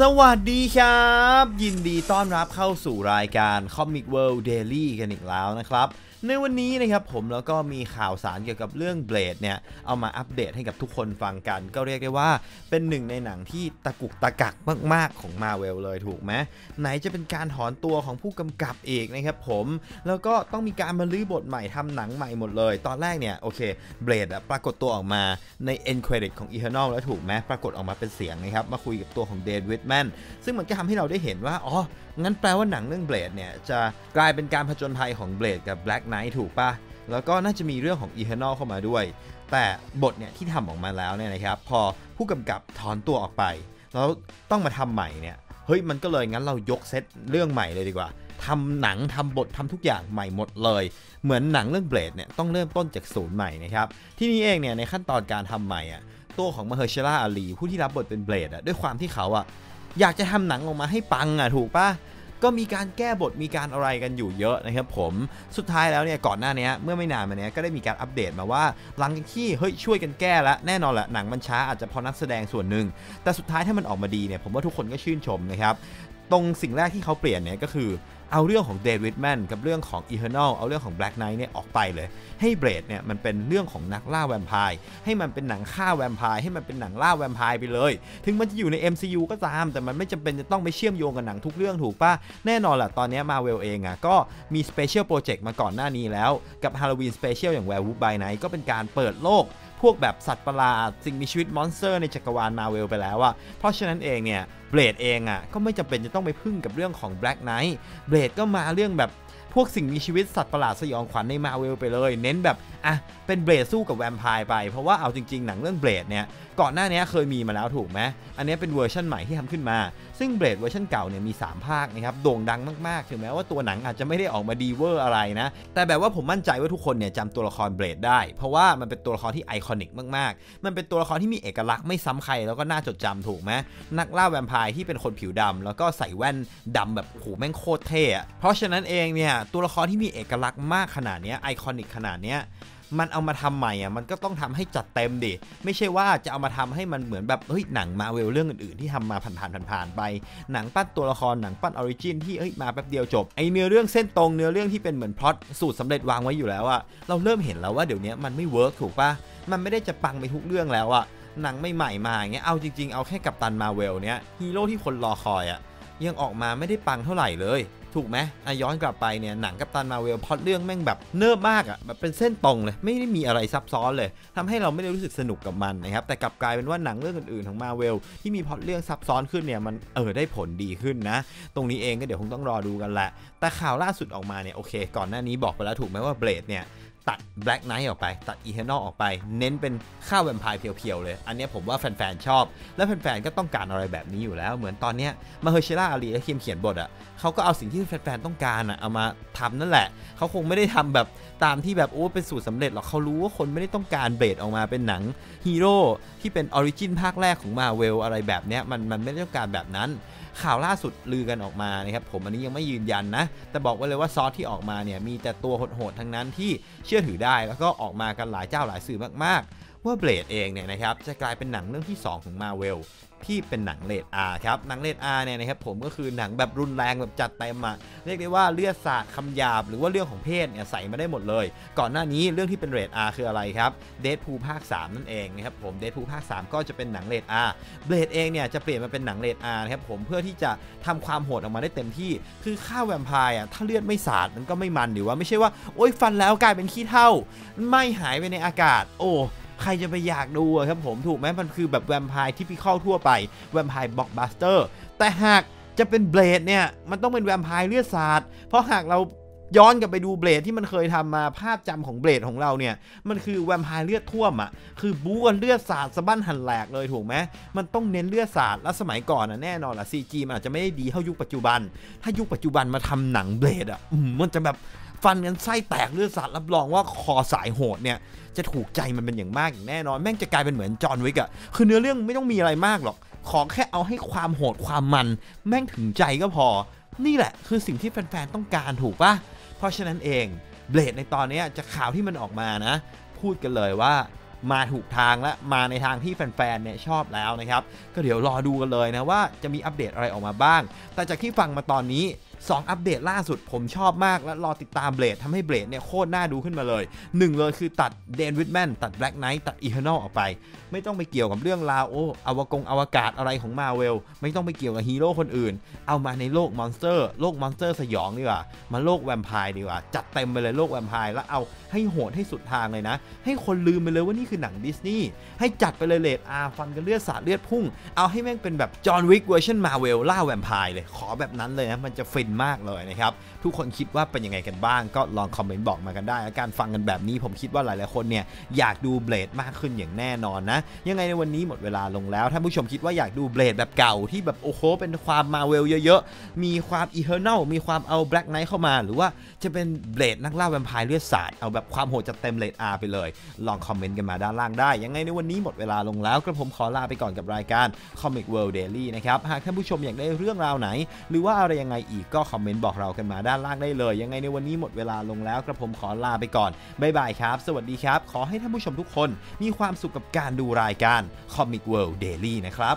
สวัสดีครับยินดีต้อนรับเข้าสู่รายการ Comic World Daily กันอีกแล้วนะครับในวันนี้นะครับผมแล้วก็มีข่าวสารเกี่ยวกับเรื่อง Blade เนี่ยเอามาอัปเดตให้กับทุกคนฟังกันก็เรียกได้ว่าเป็นหนึ่งในหนังที่ตะกุกตะกักมากๆของ Marvel เลยถูกไหมไหนจะเป็นการถอนตัวของผู้กำกับเอกนะครับผมแล้วก็ต้องมีการมาลื้อบทใหม่ทำหนังใหม่หมดเลยตอนแรกเนี่ยโอเค Blade ปรากฏตัวออกมาใน End Credit ของ Eternal แล้วถูกไหมปรากฏออกมาเป็นเสียงนะครับมาคุยกับตัวของ Dave Whitman ซึ่งมันก็ทำให้เราได้เห็นว่าอ๋องั้นแปลว่าหนังเรื่อง Blade เนี่ยจะกลายเป็นการผจญภัยของ Blade กับ Black Knight ถูกป่ะแล้วก็น่าจะมีเรื่องของ Eternal เข้ามาด้วยแต่บทเนี่ยที่ทำออกมาแล้วเนี่ยนะครับพอผู้กำกับถอนตัวออกไปแล้วต้องมาทำใหม่เนี่ยเฮ้ยมันก็เลยงั้นเรายกเซตเรื่องใหม่เลยดีกว่าทำหนังทำบททำทุกอย่างใหม่หมดเลยเหมือนหนังเรื่อง Blade เนี่ยต้องเริ่มต้นจากศูนย์ใหม่นะครับที่นี่เองเนี่ยในขั้นตอนการทำใหม่อ่ะตัวของมาเฮอร์เชล่า อาลีผู้ที่รับบทเป็น Blade อ่ะด้วยความที่เขาอ่ะอยากจะทำหนังออกมาให้ปังอ่ะถูกป่ะก็มีการแก้บทมีการอะไรกันอยู่เยอะนะครับผมสุดท้ายแล้วเนี่ยก่อนหน้านี้เมื่อไม่นานมานี้ก็ได้มีการอัปเดตมาว่าหลังจากที่เฮ้ยช่วยกันแก้แล้วแน่นอนแหละหนังมันช้าอาจจะพอนักแสดงส่วนหนึ่งแต่สุดท้ายถ้ามันออกมาดีเนี่ยผมว่าทุกคนก็ชื่นชมนะครับตรงสิ่งแรกที่เขาเปลี่ยนเนี่ยก็คือเอาเรื่องของ Dave Whitman กับเรื่องของ Eternal เอาเรื่องของ Black Knight เนี่ยออกไปเลยให้ Blade เนี่ยมันเป็นเรื่องของนักล่าแวมไพร์ให้มันเป็นหนังฆ่าแวมไพร์ให้มันเป็นหนังล่าแวมไพร์ไปเลยถึงมันจะอยู่ใน MCU ก็ตามแต่มันไม่จำเป็นจะต้องไปเชื่อมโยงกับหนังทุกเรื่องถูกป่ะแน่นอนล่ะตอนนี้ Marvel เองอ่ะก็มี Special Project มาก่อนหน้านี้แล้วกับ Halloween Special อย่าง Werewolf by Night ก็เป็นการเปิดโลกพวกแบบสัตว์ประหลาดสิ่งมีชีวิตมอนสเตอร์ในจักรวาล Marvel ไปแล้วอ่ะเพราะฉะนั้นเองเนี่ย Blade เองอ่ะก็ไม่จำเป็นจะต้องไปพึ่งกับเรื่องของ Black Knight Blade ก็มาเรื่องแบบพวกสิ่งมีชีวิตสัตว์ประหลาดสยองขวัญใน Marvel ไปเลยเน้นแบบอ่ะเป็น Blade สู้กับแวมไพร์ไปเพราะว่าเอาจริงๆหนังเรื่อง Blade เนี่ยก่อนหน้านี้เคยมีมาแล้วถูกไหมอันนี้เป็นเวอร์ชันใหม่ที่ทำขึ้นมาซึ่ง Blade เวอร์ชันเก่าเนี่ยมี3ภาคนะครับโด่งดังมากๆถึงแม้ว่าตัวหนังอาจจะไม่ได้ออกมาดีเวอร์อะไรนะแต่แบบว่าผมมั่นใจว่าทุกคนเนี่ยจำตัวละคร Blade ได้เพราะว่ามันเป็นตัวละครที่ไอคอนิกมากๆมันเป็นตัวละครที่มีเอกลักษณ์ไม่ซ้ำใครแล้วก็น่าจดจำถูกไหมนักล่าแวมไพร์ที่เป็นคนผิวดำแล้วก็ใส่แว่นดำแบบโอ้โหแม่งโคตรเท่เพราะฉะนั้นเองเนี่ยตัวละครที่มีเอกลักษณ์มากขนาดนี้ไอคอนิกขนาดนี้มันเอามาทำใหม่อ่ะมันก็ต้องทำให้จัดเต็มดิไม่ใช่ว่าจะเอามาทำให้มันเหมือนแบบเฮ้ยหนังมาเวลเรื่องอื่นๆที่ทำมาผ่านไปหนังปั้นตัวละครหนังปั้นออริจินที่เฮ้ยมาแป๊บเดียวจบไอเนื้อเรื่องเส้นตรงเนื้อเรื่องที่เป็นเหมือนพล็อตสูตรสำเร็จวางไว้อยู่แล้วอ่ะเราเริ่มเห็นแล้วว่าเดี๋ยวนี้มันไม่เวิร์กถูกป่ะมันไม่ได้จะปังไปทุกเรื่องแล้วอ่ะหนังไม่ใหม่มาอย่างเงี้ยเอาจริงๆเอาแค่กัปตันมาเวลเนี้ยฮีโร่ที่คนรอคอยอ่ะยังออกมาไม่ได้ปังเท่าไหร่เลยถูกไหมย้อนกลับไปเนี่ยหนังกัปตันมาเวลพล็อตเรื่องแม่งแบบเนิบมากอ่ะแบบเป็นเส้นตรงเลยไม่ได้มีอะไรซับซ้อนเลยทำให้เราไม่ได้รู้สึกสนุกกับมันนะครับแต่กลับกลายเป็นว่าหนังเรื่องอื่นๆของมาเวลที่มีพล็อตเรื่องซับซ้อนขึ้นเนี่ยมันได้ผลดีขึ้นนะตรงนี้เองก็เดี๋ยวคงต้องรอดูกันแหละแต่ข่าวล่าสุดออกมาเนี่ยโอเคก่อนหน้านี้บอกไปแล้วถูกไหมว่า Blade เนี่ยตัด Black Knight ออกไปตัด Eternal ออกไปเน้นเป็นข้าวแวมไพร์เพียวๆเลยอันนี้ผมว่าแฟนๆชอบและแฟนๆก็ต้องการอะไรแบบนี้อยู่แล้วเหมือนตอนเนี้ยมาเฮอร์เชล่า อาลีและทีมเขียนบทอ่ะเขาก็เอาสิ่งที่แฟนๆต้องการอ่ะเอามาทำนั่นแหละเขาคงไม่ได้ทำแบบตามที่แบบโอ้เป็นสูตรสำเร็จหรอกเขารู้ว่าคนไม่ได้ต้องการเบรดออกมาเป็นหนังฮีโร่ที่เป็นออริจินภาคแรกของมาเวลอะไรแบบเนี้ยมันไม่ได้ต้องการแบบนั้นข่าวล่าสุดลือกันออกมานะครับผมอันนี้ยังไม่ยืนยันนะแต่บอกไว้เลยว่าซอสที่ออกมาเนี่ยมีแต่ตัวโหดๆทั้งนั้นที่เชื่อถือได้แล้วก็ออกมากันหลายเจ้าหลายสื่อมากๆว่า Blade เองเนี่ยนะครับจะกลายเป็นหนังเรื่องที่2ของ Marvel ที่เป็นหนังเรท R ครับหนังเรท R เนี่ยนะครับผมก็คือหนังแบบรุนแรงแบบจัดเต็มอ่ะเรียกได้ว่าเลือดสาดคำหยาบหรือว่าเรื่องของเพศเนี่ยใส่มาได้หมดเลยก่อนหน้านี้เรื่องที่เป็นเรท R คืออะไรครับ Deadpool ภาค3นั่นเองนะครับผม Deadpool ภาค3ก็จะเป็นหนังเรท R Blade เองเนี่ยจะเปลี่ยนมาเป็นหนังเรท R นะครับผมเพื่อที่จะทำความโหดออกมาได้เต็มที่คือฆ่าแวมไพร์อ่ะถ้าเลือดไม่สาดมันก็ไม่มันหรือว่าไม่ใช่ว่าโอ๊ยฟันแล้วกลายเป็นขี้เถ้าไม่หายไปในอากาศโอ้ใครจะไปอยากดูครับผมถูกไหมมันคือแบบแวมไพร์ที่พิเข้าทั่วไปแวมไพร์บล็อกบัสเตอร์แต่หากจะเป็นเบลดเนี่ยมันต้องเป็นแวมไพร์เลือดสาดเพราะหากเราย้อนกลับไปดูเบลดที่มันเคยทำมาภาพจำของเบลดของเราเนี่ยมันคือแวมไพร์เลือดท่วมอ่ะคือบู๊กันเลือดสาดสะบั้นหันแหลกเลยถูกไหมมันต้องเน้นเลือดสาดแล้วสมัยก่อนนะแน่นอนล่ะ CG มันอาจจะไม่ได้ดีเท่ายุคปัจจุบันถ้ายุคปัจจุบันมาทำหนังเบลดอ่ะมันจะแบบฟันกันไส้แตกเลือดสาดรับรองว่าคอสายโหดเนี่ยจะถูกใจมันเป็นอย่างมากอย่างแน่นอนแม่งจะกลายเป็นเหมือนจอห์นวิกอะคือเนื้อเรื่องไม่ต้องมีอะไรมากหรอกขอแค่เอาให้ความโหดความมันแม่งถึงใจก็พอนี่แหละคือสิ่งที่แฟนๆต้องการถูกป่ะเพราะฉะนั้นเองเบลดในตอนนี้จากข่าวที่มันออกมานะพูดกันเลยว่า มาถูกทางและมาในทางที่แฟนๆเนี่ยชอบแล้วนะครับก็เดี๋ยวรอดูกันเลยนะว่าจะมีอัปเดตอะไรออกมาบ้างแต่จากที่ฟังมาตอนนี้2 อัปเดตล่าสุดผมชอบมากและรอติดตาม Blade ทำให้ Blade เนี่ยโคตรน่าดูขึ้นมาเลย1เลยคือตัด Dan Whitman ตัด Black Knight ตัด Eternal ออกไปไม่ต้องไปเกี่ยวกับเรื่องราวอวกาศอะไรของ Marvel ไม่ต้องไปเกี่ยวกับฮีโร่คนอื่นเอามาในโลกมอนสเตอร์สยองดีกว่ามาโลกแวมไพร์ดีกว่าจัดเต็มไปเลยโลกแวมไพร์แล้วเอาให้โหดให้สุดทางเลยนะให้คนลืมไปเลยว่านี่คือหนังดิสนีย์ให้จัดไปเลยเรท R ฟันกันเลือดสาดเลือดพุ่งเอาให้แม่งเป็นแบบ John Wick version Marvel ล่าแวมไพร์เลยขอแบบนั้นเลยนะมันจะฟินมากเลยนะครับทุกคนคิดว่าเป็นยังไงกันบ้างก็ลองคอมเมนต์บอกมากันได้และการฟังกันแบบนี้ผมคิดว่าหลายๆคนเนี่ยอยากดู Blade มากขึ้นอย่างแน่นอนนะยังไงในวันนี้หมดเวลาลงแล้วท่านผู้ชมคิดว่าอยากดู Blade แบบเก่าที่แบบโอ้โหเป็นความ Marvel เยอะๆมีความ Eternal มีความเอา Black Knight เข้ามาหรือว่าจะเป็น Blade นักล่าแวมไพร์เลือดสาดเอาแบบความโหดจัดเต็ม Blade R ไปเลยลองคอมเมนต์กันมาด้านล่างได้ยังไงในวันนี้หมดเวลาลงแล้วกระผมขอลาไปก่อนกับรายการ Comic World Daily นะครับหากท่านผู้ชมอยากได้เรื่องราวไหนหรือว่าอะไรยังไงอีกก็คอมเมนต์บอกเรากันมาด้านล่างได้เลยยังไงในวันนี้หมดเวลาลงแล้วกระผมขอลาไปก่อนบ๊ายบายครับสวัสดีครับขอให้ท่านผู้ชมทุกคนมีความสุขกับการดูรายการ Comic World Daily นะครับ